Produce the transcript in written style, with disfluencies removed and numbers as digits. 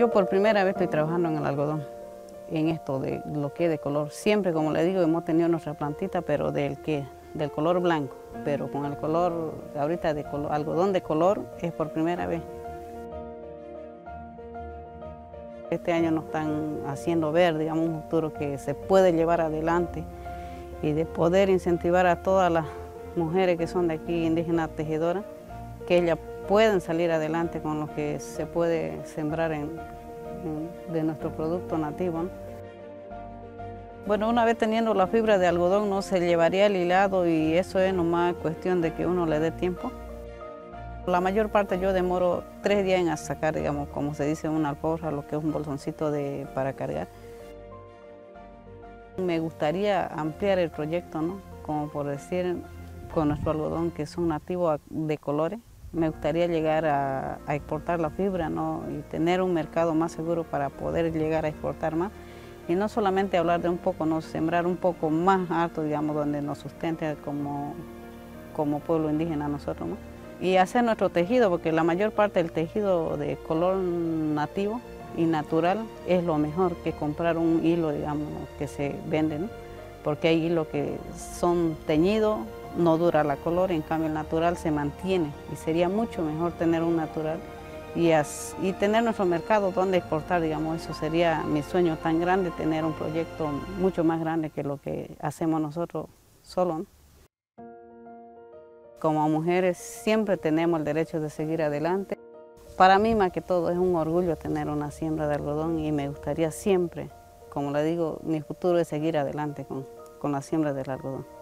Yo por primera vez estoy trabajando en el algodón, en esto de lo que es de color. Siempre, como le digo, hemos tenido nuestra plantita, pero del color blanco. Pero con el color, ahorita de color, algodón de color, es por primera vez. Este año nos están haciendo ver, digamos, un futuro que se puede llevar adelante y de poder incentivar a todas las mujeres que son de aquí, indígenas tejedoras, que ellas pueden salir adelante con lo que se puede sembrar de nuestro producto nativo, ¿no? Bueno, una vez teniendo la fibra de algodón, no se llevaría el hilado y eso es nomás cuestión de que uno le dé tiempo. La mayor parte yo demoro 3 días en sacar, digamos, como se dice, una alforja, lo que es un bolsoncito para cargar. Me gustaría ampliar el proyecto, ¿no? Como por decir, con nuestro algodón, que son nativos de colores, me gustaría llegar a exportar la fibra, ¿no? Y tener un mercado más seguro para poder llegar a exportar más. Y no solamente hablar de un poco, ¿no? Sembrar un poco más alto, digamos, donde nos sustente como pueblo indígena nosotros, ¿no? Y hacer nuestro tejido, porque la mayor parte del tejido de color nativo y natural es lo mejor que comprar un hilo, digamos, que se vende, ¿no? Porque hay hilos que son teñidos, no dura la color, en cambio el natural se mantiene y sería mucho mejor tener un natural y tener nuestro mercado donde exportar, digamos, eso sería mi sueño tan grande, tener un proyecto mucho más grande que lo que hacemos nosotros solos, ¿no? Como mujeres siempre tenemos el derecho de seguir adelante. Para mí, más que todo, es un orgullo tener una siembra de algodón y me gustaría siempre, como le digo, mi futuro es seguir adelante con la siembra del algodón.